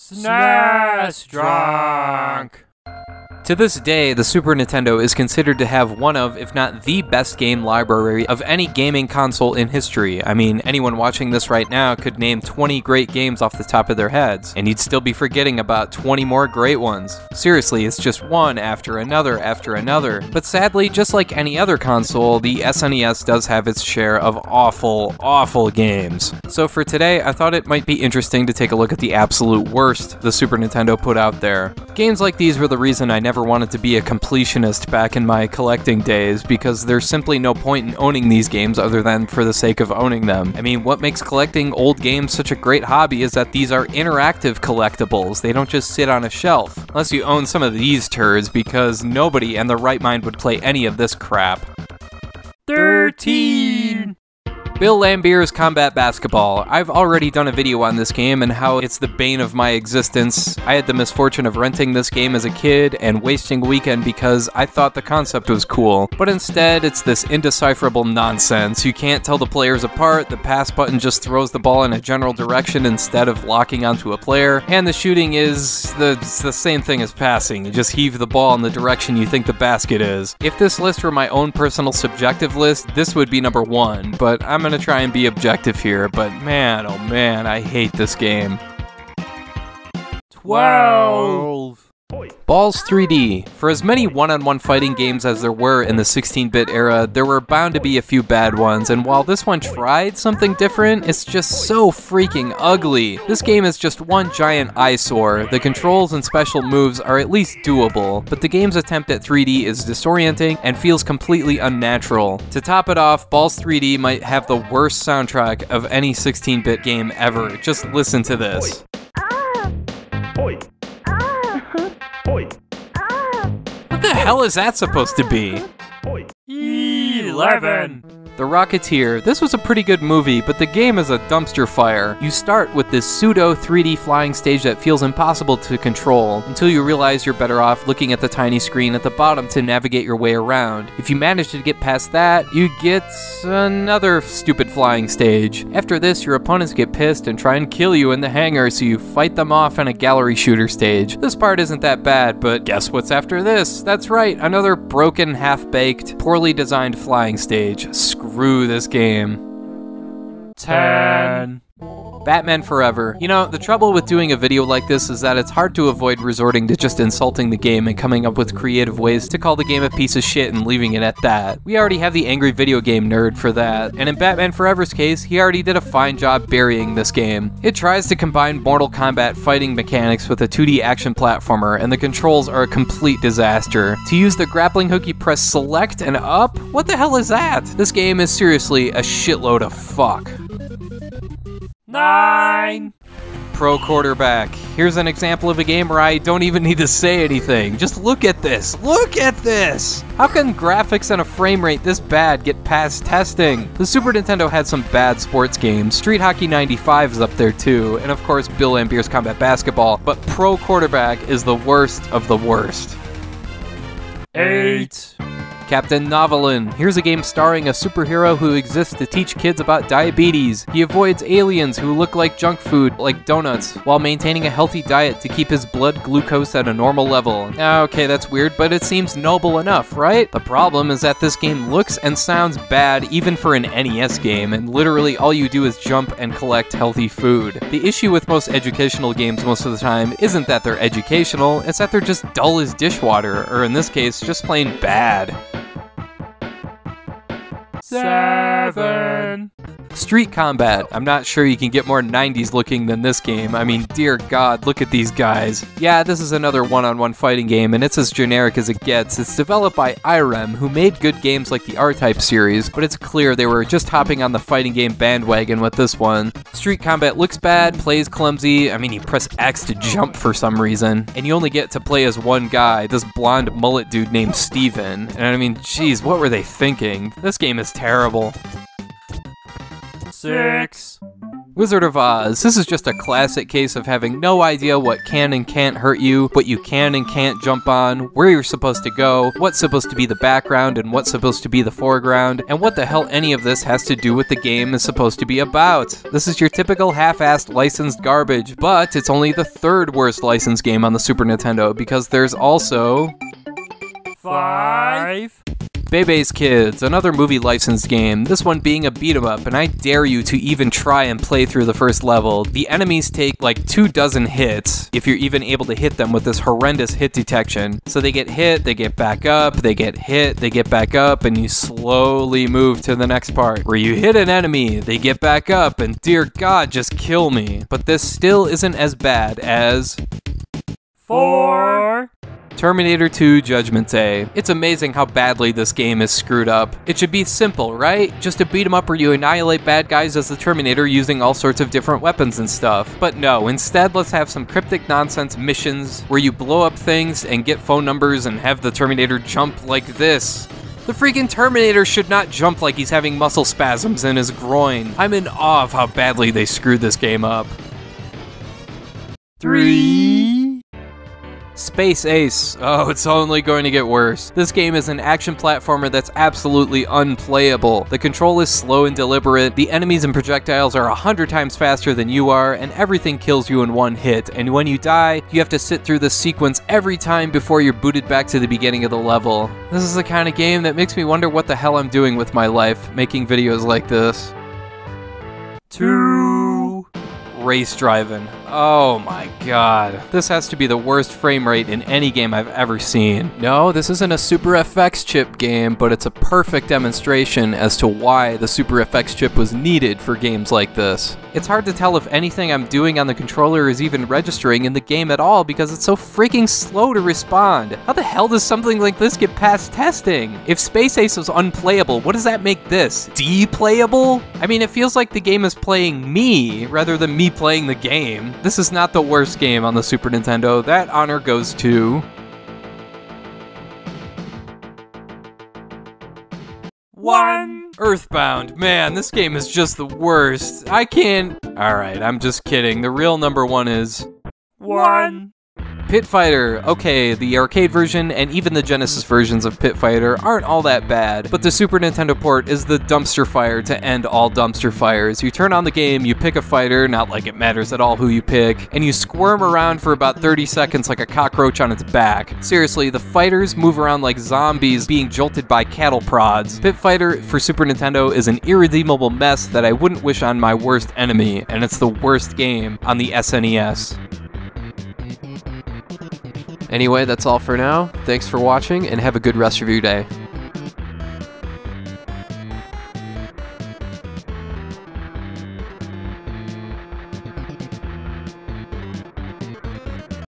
SNES drunk! To this day, the Super Nintendo is considered to have one of, if not the best game library of any gaming console in history. I mean, anyone watching this right now could name 20 great games off the top of their heads, and you'd still be forgetting about 20 more great ones. Seriously, it's just one after another after another. But sadly, just like any other console, the SNES does have its share of awful, awful games. So for today, I thought it might be interesting to take a look at the absolute worst the Super Nintendo put out there. Games like these were the reason I never wanted to be a completionist back in my collecting days, because there's simply no point in owning these games other than for the sake of owning them. I mean, what makes collecting old games such a great hobby is that these are interactive collectibles. They don't just sit on a shelf. Unless you own some of these turds, because nobody in their right mind would play any of this crap. 13! Bill Laimbeer's Combat Basketball. I've already done a video on this game and how it's the bane of my existence. I had the misfortune of renting this game as a kid and wasting a weekend because I thought the concept was cool. But instead, it's this indecipherable nonsense. You can't tell the players apart, the pass button just throws the ball in a general direction instead of locking onto a player, and the shooting is the same thing as passing. You just heave the ball in the direction you think the basket is. If this list were my own personal subjective list, this would be number one, but I'm gonna try and be objective here, but man, oh man, I hate this game. 12. Ballz 3D. For as many one-on-one fighting games as there were in the 16-bit era, there were bound to be a few bad ones, and while this one tried something different, it's just so freaking ugly. This game is just one giant eyesore. The controls and special moves are at least doable, but the game's attempt at 3D is disorienting and feels completely unnatural. To top it off, Ballz 3D might have the worst soundtrack of any 16-bit game ever. Just listen to this. What the hell is that supposed to be? 11. The Rocketeer. This was a pretty good movie, but the game is a dumpster fire. You start with this pseudo 3D flying stage that feels impossible to control, until you realize you're better off looking at the tiny screen at the bottom to navigate your way around. If you manage to get past that, you get another stupid flying stage. After this, your opponents get pissed and try and kill you in the hangar, so you fight them off on a gallery shooter stage. This part isn't that bad, but guess what's after this? That's right, another broken, half-baked, poorly designed flying stage. Screw this game. 10. Batman Forever. You know, the trouble with doing a video like this is that it's hard to avoid resorting to just insulting the game and coming up with creative ways to call the game a piece of shit and leaving it at that. We already have the angry video game nerd for that, and in Batman Forever's case, he already did a fine job burying this game. It tries to combine Mortal Kombat fighting mechanics with a 2D action platformer, and the controls are a complete disaster. To use the grappling hook, you press select and up? What the hell is that? This game is seriously a shitload of fuck. 9. Pro Quarterback. Here's an example of a game where I don't even need to say anything. Just look at this. Look at this! How can graphics and a frame rate this bad get past testing? The Super Nintendo had some bad sports games. Street Hockey 95 is up there too, and of course Bill Laimbeer's Combat Basketball, but Pro Quarterback is the worst of the worst. 8. Captain Novolin. Here's a game starring a superhero who exists to teach kids about diabetes. He avoids aliens who look like junk food, like donuts, while maintaining a healthy diet to keep his blood glucose at a normal level. Okay, that's weird, but it seems noble enough, right? The problem is that this game looks and sounds bad even for an NES game, and literally all you do is jump and collect healthy food. The issue with most educational games most of the time isn't that they're educational, it's that they're just dull as dishwater, or in this case, just plain bad. 7. Street Combat. I'm not sure you can get more 90s looking than this game. I mean, dear God, look at these guys. Yeah, this is another one-on-one fighting game, and it's as generic as it gets. It's developed by Irem, who made good games like the R-Type series, but it's clear they were just hopping on the fighting game bandwagon with this one. Street Combat looks bad, plays clumsy. I mean, you press X to jump for some reason, and you only get to play as one guy, this blonde mullet dude named Steven. And I mean, geez, what were they thinking? This game is terrible. 6. Wizard of Oz. This is just a classic case of having no idea what can and can't hurt you, what you can and can't jump on, where you're supposed to go, what's supposed to be the background and what's supposed to be the foreground, and what the hell any of this has to do with the game is supposed to be about. This is your typical half-assed licensed garbage, but it's only the third worst licensed game on the Super Nintendo because there's also... 5... Bebe's Kids, another movie licensed game, this one being a beat-em-up, and I dare you to even try and play through the first level. The enemies take like 24 hits, if you're even able to hit them with this horrendous hit detection. So they get hit, they get back up, they get hit, they get back up, and you slowly move to the next part, where you hit an enemy, they get back up, and dear God, just kill me. But this still isn't as bad as... 4... Terminator 2: Judgment Day. It's amazing how badly this game is screwed up. It should be simple, right? Just a beat-em-up where you annihilate bad guys as the Terminator using all sorts of different weapons and stuff. But no, instead let's have some cryptic nonsense missions where you blow up things and get phone numbers and have the Terminator jump like this. The freaking Terminator should not jump like he's having muscle spasms in his groin. I'm in awe of how badly they screwed this game up. 3... Space Ace. Oh, it's only going to get worse. This game is an action platformer that's absolutely unplayable. The control is slow and deliberate, the enemies and projectiles are 100 times faster than you are, and everything kills you in one hit, and when you die, you have to sit through this sequence every time before you're booted back to the beginning of the level. This is the kind of game that makes me wonder what the hell I'm doing with my life, making videos like this. 2... Race Drivin'. Oh my god. This has to be the worst frame rate in any game I've ever seen. No, this isn't a Super FX chip game, but it's a perfect demonstration as to why the Super FX chip was needed for games like this. It's hard to tell if anything I'm doing on the controller is even registering in the game at all because it's so freaking slow to respond. How the hell does something like this get past testing? If Space Ace was unplayable, what does that make this? Deplayable? I mean, it feels like the game is playing me rather than me playing the game. This is not the worst game on the Super Nintendo. That honor goes to... 1... Earthbound. Man, this game is just the worst. I can't... Alright, I'm just kidding. The real number one is... 1... Pit Fighter. Okay, the arcade version and even the Genesis versions of Pit Fighter aren't all that bad, but the Super Nintendo port is the dumpster fire to end all dumpster fires. You turn on the game, you pick a fighter, not like it matters at all who you pick, and you squirm around for about 30 seconds like a cockroach on its back. Seriously, the fighters move around like zombies being jolted by cattle prods. Pit Fighter for Super Nintendo is an irredeemable mess that I wouldn't wish on my worst enemy, and it's the worst game on the SNES. Anyway, that's all for now. Thanks for watching and have a good rest of your day.